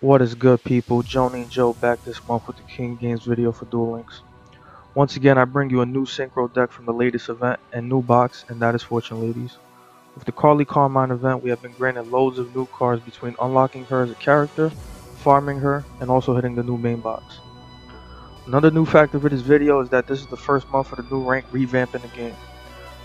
What is good, people? Joni and Joe back this month with the King of Games video for Duel Links. Once again, I bring you a new synchro deck from the latest event and new box, and that is Fortune Ladies. With the Carly Carmine event, we have been granted loads of new cards between unlocking her as a character, farming her, and also hitting the new main box. Another new factor for this video is that this is the first month of the new rank revamp in the game.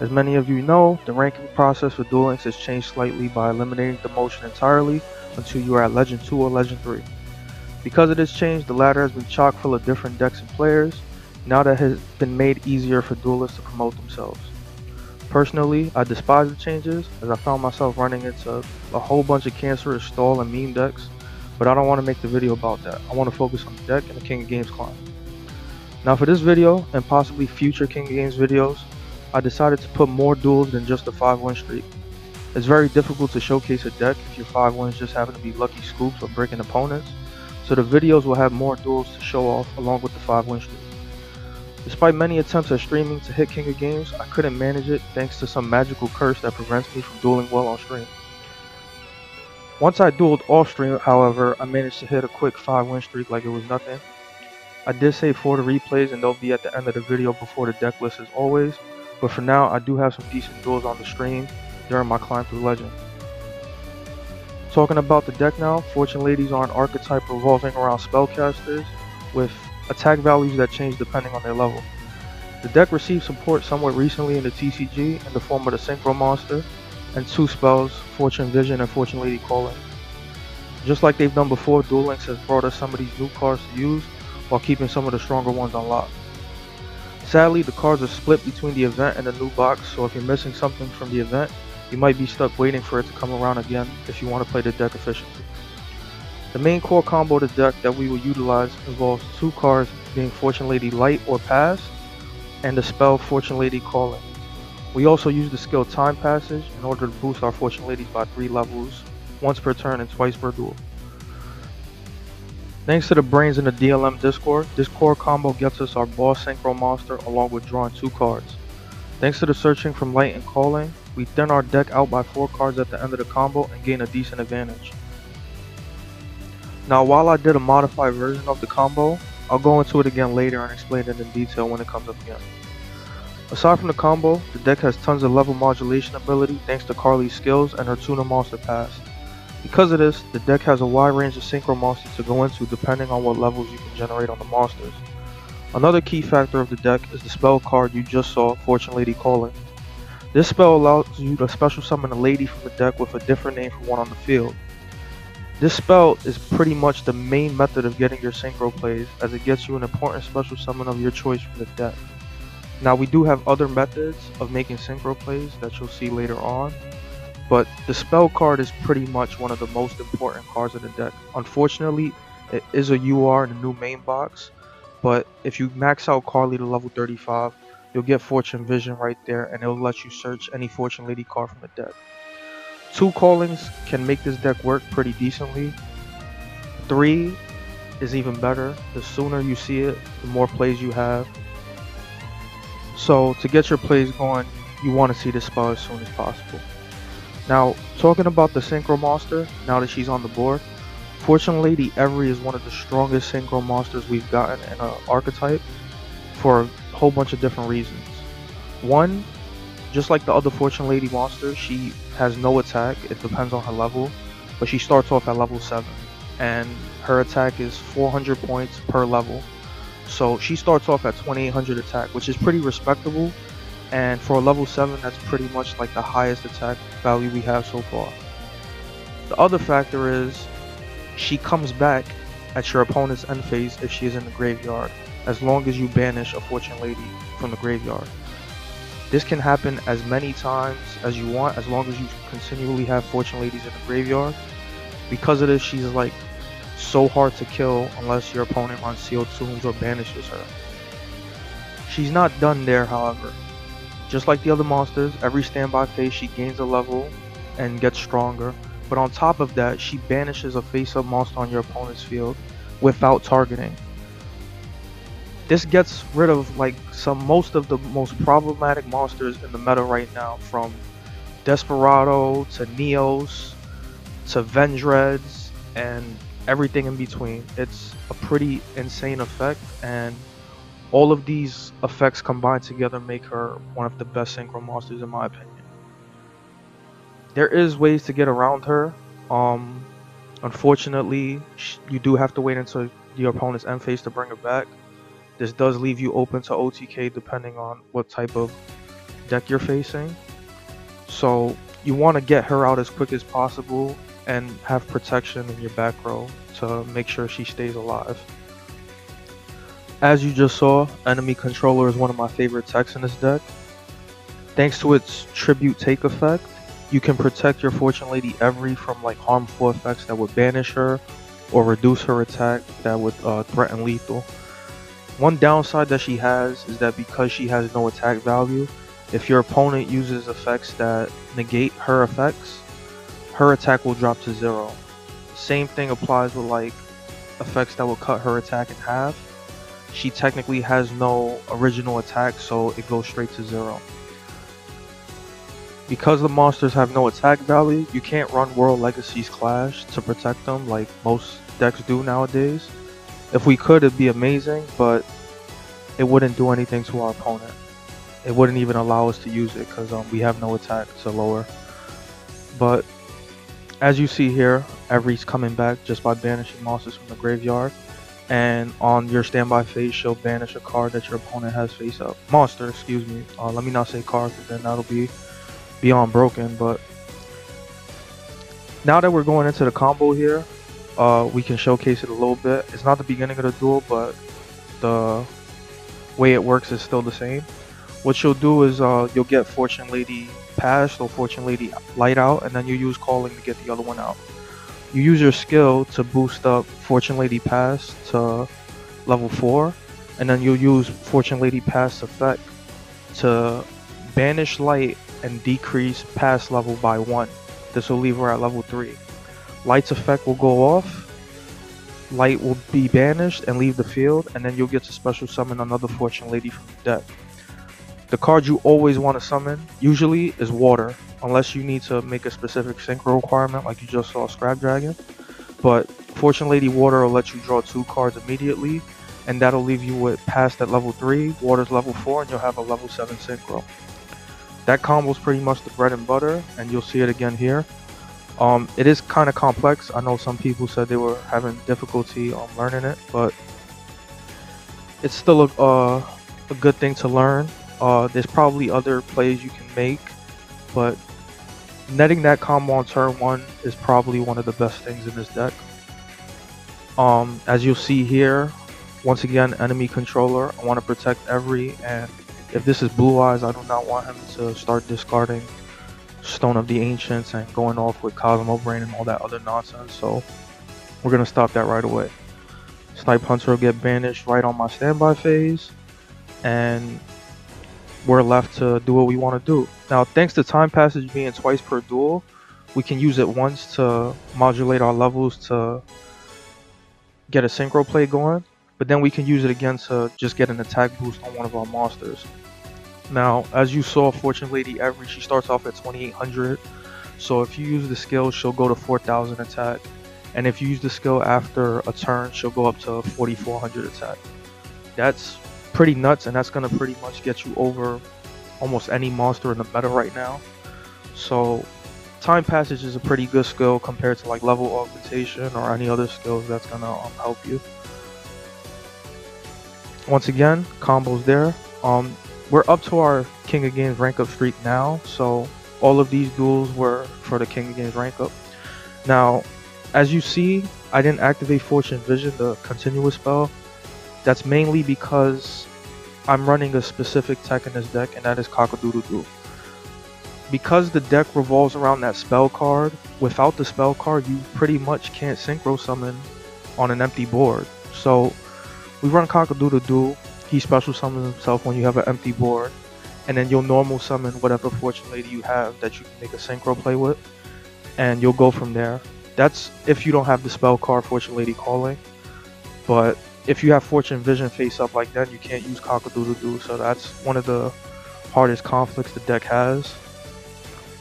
As many of you know, the ranking process for Duel Links has changed slightly by eliminating demotion entirely until you are at Legend 2 or Legend 3. Because of this change, the ladder has been chock full of different decks and players. Now that has been made easier for duelists to promote themselves. Personally, I despise the changes, as I found myself running into a whole bunch of cancerous stall and meme decks, but I don't want to make the video about that. I want to focus on the deck and the King of Games climb. Now for this video, and possibly future King of Games videos, I decided to put more duels than just a 5-win streak. It's very difficult to showcase a deck if your 5 wins just happen to be lucky scoops or breaking opponents, so the videos will have more duels to show off along with the 5 win streak. Despite many attempts at streaming to hit King of Games, I couldn't manage it thanks to some magical curse that prevents me from dueling well on stream. Once I dueled off stream, however, I managed to hit a quick 5 win streak like it was nothing. I did save 4 to replays and they'll be at the end of the video before the deck list as always, but for now I do have some decent duels on the stream during my climb through Legend. Talking about the deck now, Fortune Ladies are an archetype revolving around spellcasters with attack values that change depending on their level. The deck received support somewhat recently in the TCG in the form of the Synchro Monster and 2 spells, Fortune Vision and Fortune Lady Calling. Just like they've done before, Duel Links has brought us some of these new cards to use while keeping some of the stronger ones unlocked. Sadly, the cards are split between the event and the new box, so if you're missing something from the event, you might be stuck waiting for it to come around again if you want to play the deck efficiently. The main core combo of the deck that we will utilize involves 2 cards being Fortune Lady Light or Pass and the spell Fortune Lady Calling. We also use the skill Time Passage in order to boost our Fortune Ladies by 3 levels, once per turn and twice per duel. Thanks to the brains in the DLM Discord, this core combo gets us our boss Synchro Monster along with drawing 2 cards. Thanks to the searching from Light and Calling, we thin our deck out by 4 cards at the end of the combo and gain a decent advantage. Now while I did a modified version of the combo, I'll go into it again later and explain it in detail when it comes up again. Aside from the combo, the deck has tons of level modulation ability thanks to Carly's skills and her Tuna Monster Pass. Because of this, the deck has a wide range of Synchro Monsters to go into depending on what levels you can generate on the monsters. Another key factor of the deck is the spell card you just saw, Fortune Lady Calling. This spell allows you to special summon a lady from the deck with a different name for one on the field. This spell is pretty much the main method of getting your synchro plays, as it gets you an important special summon of your choice from the deck. Now we do have other methods of making synchro plays that you'll see later on, but the spell card is pretty much one of the most important cards in the deck. Unfortunately, it is a UR in the new main box, but if you max out Carly to level 35, you'll get Fortune Vision right there, and it'll let you search any Fortune Lady card from the deck. 2 callings can make this deck work pretty decently. 3 is even better. The sooner you see it, the more plays you have. So to get your plays going, you want to see this spell as soon as possible. Now, talking about the Synchro Monster, now that she's on the board, Fortune Lady Every is one of the strongest Synchro Monsters we've gotten in an archetype for a whole bunch of different reasons. 1, just like the other Fortune Lady monsters, she has no attack. It depends on her level, but she starts off at level 7 and her attack is 400 points per level, so she starts off at 2800 attack, which is pretty respectable, and for a level 7 that's pretty much like the highest attack value we have so far. The other factor is she comes back at your opponent's end phase if she is in the graveyard, as long as you banish a Fortune Lady from the graveyard. This can happen as many times as you want, as long as you continually have Fortune Ladies in the graveyard. Because of this, she's like so hard to kill unless your opponent runs Sealed Tombs or banishes her. She's not done there, however. Just like the other monsters, every standby phase she gains a level and gets stronger, but on top of that, she banishes a face-up monster on your opponent's field without targeting. This gets rid of like most of the problematic monsters in the meta right now, from Desperado to Neos to Vendreads and everything in between. It's a pretty insane effect, and all of these effects combined together make her one of the best synchro monsters in my opinion. There is ways to get around her. Unfortunately, you do have to wait until your opponent's end phase to bring her back. This does leave you open to OTK depending on what type of deck you're facing. So you want to get her out as quick as possible and have protection in your back row to make sure she stays alive. As you just saw, Enemy Controller is one of my favorite techs in this deck. Thanks to its Tribute Take effect, you can protect your Fortune Lady Every from like harmful effects that would banish her or reduce her attack that would threaten lethal. One downside that she has is that because she has no attack value, if your opponent uses effects that negate her effects, her attack will drop to 0. Same thing applies with like effects that will cut her attack in half. She technically has no original attack, so it goes straight to 0. Because the monsters have no attack value, you can't run World Legacies Clash to protect them like most decks do nowadays. If we could, it'd be amazing, but it wouldn't do anything to our opponent. It wouldn't even allow us to use it because we have no attack to lower. But as you see here, Every's coming back just by banishing monsters from the graveyard. And on your standby phase, she'll banish a card that your opponent has face up. Monster, excuse me. Let me not say card, because then that'll be beyond broken. But now that we're going into the combo here, we can showcase it a little bit. It's not the beginning of the duel, but the way it works is still the same. What you'll do is you'll get Fortune Lady Pass or Fortune Lady Light out, and then you use Calling to get the other one out. You use your skill to boost up Fortune Lady Pass to level 4, and then you'll use Fortune Lady Pass effect to banish Light and decrease Pass level by 1. This will leave her at level 3. Light's effect will go off, Light will be banished and leave the field, and then you'll get to special summon another Fortune Lady from the deck. The card you always want to summon, usually, is Water, unless you need to make a specific synchro requirement like you just saw Scrap Dragon. But Fortune Lady Water will let you draw 2 cards immediately, and that'll leave you with Pass at level 3, Water's level 4, and you'll have a level 7 synchro. That combo's pretty much the bread and butter, and you'll see it again here. It is kind of complex. I know some people said they were having difficulty learning it, but it's still a good thing to learn. There's probably other plays you can make, but netting that combo on turn 1 is probably one of the best things in this deck. As you'll see here, once again, Enemy Controller. I want to protect Every, and if this is Blue Eyes, I do not want him to start discarding Stone of the Ancients and going off with Cosmo Brain and all that other nonsense, so we're going to stop that right away. Snipe Hunter will get banished right on my standby phase, and we're left to do what we want to do. Now, thanks to Time Passage being twice per duel, we can use it once to modulate our levels to get a synchro play going, but then we can use it again to just get an attack boost on one of our monsters. Now, as you saw, Fortune Lady Every, she starts off at 2800, so if you use the skill, she'll go to 4000 attack, and if you use the skill after a turn, she'll go up to 4400 attack. That's pretty nuts, and that's gonna pretty much get you over almost any monster in the meta right now. So Time Passage is a pretty good skill compared to like level augmentation or any other skills that's gonna help you. Once again, combos there. We're up to our King of Games rank up streak now, so all of these duels were for the King of Games rank up. Now, as you see, I didn't activate Fortune Vision, the continuous spell. That's mainly because I'm running a specific tech in this deck, and that is Cock-a-doodle-doo. Because the deck revolves around that spell card, without the spell card, you pretty much can't synchro summon on an empty board. So we run Cock-a-doodle-doo, he special summons himself when you have an empty board, and then you'll normal summon whatever Fortune Lady you have that you can make a synchro play with, and you'll go from there. That's if you don't have the spell card Fortune Lady Calling, but if you have Fortune Vision face up like that, you can't use Cock-a-doodle-doo, so that's one of the hardest conflicts the deck has.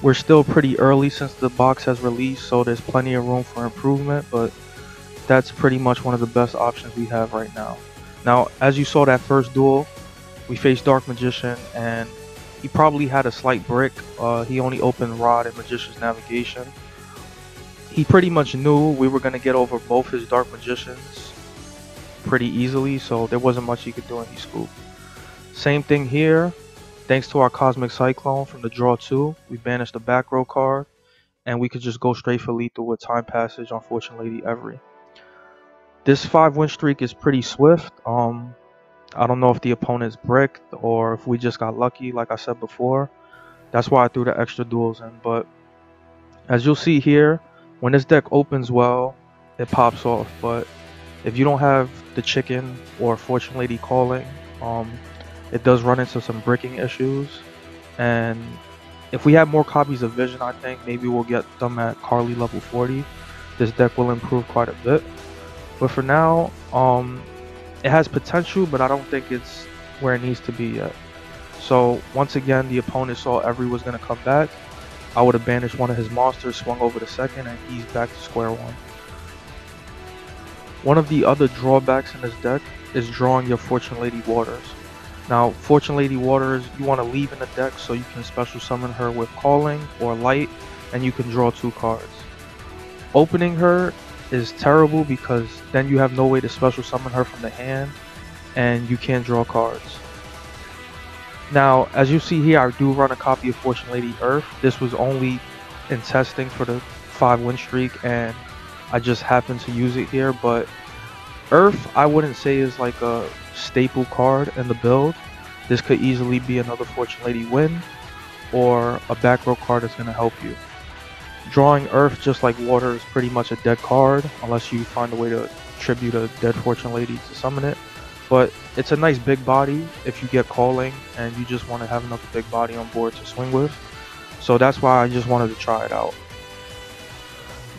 We're still pretty early since the box has released, so there's plenty of room for improvement, but that's pretty much one of the best options we have right now. Now, as you saw that first duel, we faced Dark Magician, and he probably had a slight brick. He only opened Rod and Magician's Navigation. He pretty much knew we were going to get over both his Dark Magicians pretty easily, so there wasn't much he could do, and he scooped. Same thing here. Thanks to our Cosmic Cyclone from the draw 2, we banished the back row card, and we could just go straight for lethal with Time Passage on Fortune Lady Every. This 5-win streak is pretty swift. I don't know if the opponent's bricked or if we just got lucky, like I said before. That's why I threw the extra duels in. But as you'll see here, when this deck opens well, it pops off. But if you don't have the chicken or Fortune Lady Calling, it does run into some bricking issues. And if we have more copies of Vision, I think maybe we'll get them at Carly level 40. This deck will improve quite a bit. But for now, it has potential, but I don't think it's where it needs to be yet. So once again, the opponent saw Every was going to come back. I would have banished one of his monsters, swung over the second, and he's back to square one. One of the other drawbacks in this deck is drawing your Fortune Lady Waters. Now, Fortune Lady Waters, you want to leave in the deck so you can special summon her with Calling or Light, and you can draw 2 cards. Opening her is terrible because then you have no way to special summon her from the hand, and you can't draw cards. Now, as you see here, I do run a copy of Fortune Lady Earth. This was only in testing for the 5-win streak, and I just happened to use it here, but Earth, I wouldn't say is like a staple card in the build. This could easily be another Fortune Lady Win or a back row card that's going to help you. Drawing Earth just like Water is pretty much a dead card unless you find a way to tribute a dead Fortune Lady to summon it. But it's a nice big body if you get Calling and you just want to have another big body on board to swing with. So that's why I just wanted to try it out.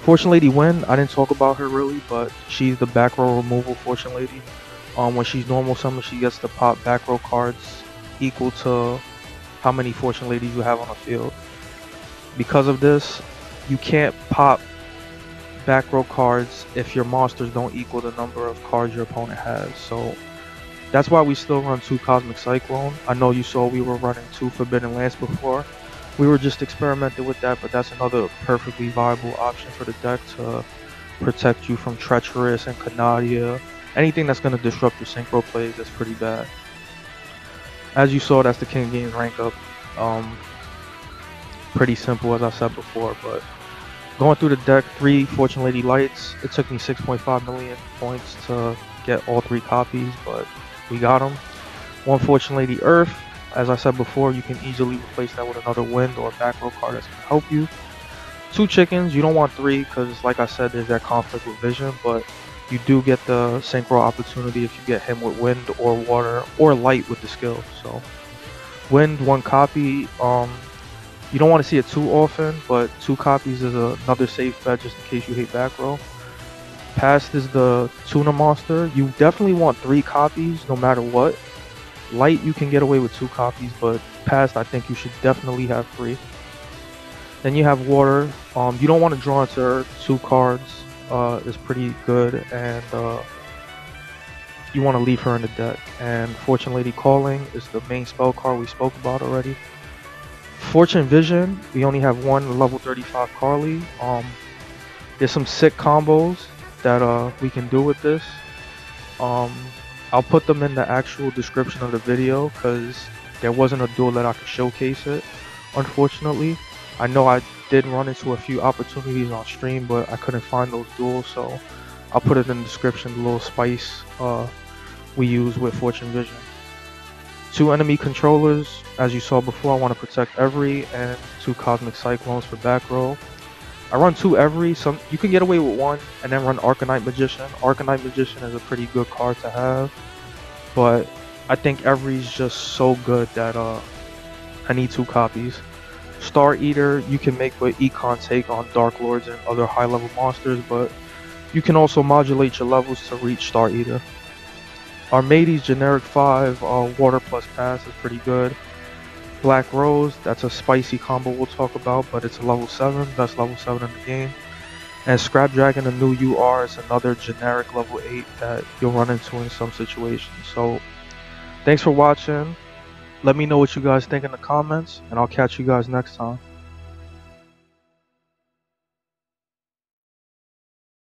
Fortune Lady Win, I didn't talk about her really, but she's the back row removal Fortune Lady. When she's normal summon, she gets to pop back row cards equal to how many Fortune Ladies you have on the field. Because of this, you can't pop back row cards if your monsters don't equal the number of cards your opponent has. So that's why we still run 2 Cosmic Cyclone. I know you saw we were running 2 Forbidden Lance before. We were just experimenting with that, but that's another perfectly viable option for the deck to protect you from Treacherous and Canadia. Anything that's going to disrupt your synchro plays, that's pretty bad. As you saw, that's the King of Games rank up. Pretty simple, as I said before, but going through the deck, 3 Fortune Lady Lights. It took me 6.5 million points to get all 3 copies, but we got them. 1 Fortune Lady Earth. As I said before, you can easily replace that with another Wind or a back row card that's going to help you. 2 Chickens, you don't want 3 because, like I said, there's that conflict with Vision, but you do get the synchro opportunity if you get him with Wind or Water or Light with the skill. So, Wind, 1 copy. You don't want to see it too often, but 2 copies is another safe bet just in case you hate back row. Past is the Tuna Monster. You definitely want 3 copies no matter what. Light, you can get away with 2 copies, but Past, I think you should definitely have 3. Then you have Water. You don't want to draw into her. 2 cards is pretty good, and you want to leave her in the deck. And Fortune Lady Calling is the main spell card we spoke about already. Fortune Vision, we only have 1 level 35 Carly. There's some sick combos that we can do with this. I'll put them in the actual description of the video because there wasn't a duel that I could showcase it, unfortunately. I know I did run into a few opportunities on stream, but I couldn't find those duels, so I'll put it in the description, the little spice we use with Fortune Vision. 2 Enemy Controllers, as you saw before. I want to protect Every, and 2 Cosmic Cyclones for back row. I run 2 Every. Some you can get away with 1 and then run Arcanite Magician. Arcanite Magician is a pretty good card to have, but I think Every's just so good that I need 2 copies. Star Eater, you can make with Econ Take on Dark Lords and other high level monsters, but you can also modulate your levels to reach Star Eater. Armady's generic 5 Water plus Pass is pretty good. Black Rose, that's a spicy combo we'll talk about, but it's a level 7, best level 7 in the game. And Scrap Dragon, a new UR, is another generic level 8 that you'll run into in some situations. So thanks for watching. Let me know what you guys think in the comments, and I'll catch you guys next time.